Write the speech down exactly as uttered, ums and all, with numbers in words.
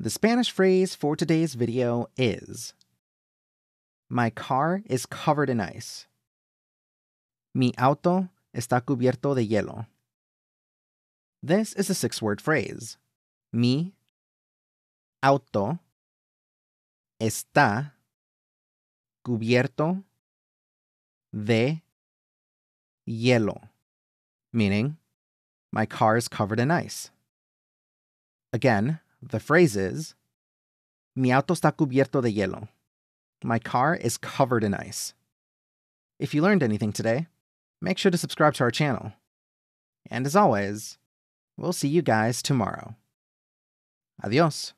The Spanish phrase for today's video is "My car is covered in ice." Mi auto está cubierto de hielo. This is a six-word phrase. Mi auto está cubierto de hielo, meaning my car is covered in ice. Again, the phrase is Mi auto está cubierto de hielo. My car is covered in ice. If you learned anything today, make sure to subscribe to our channel. And as always, we'll see you guys tomorrow. Adiós.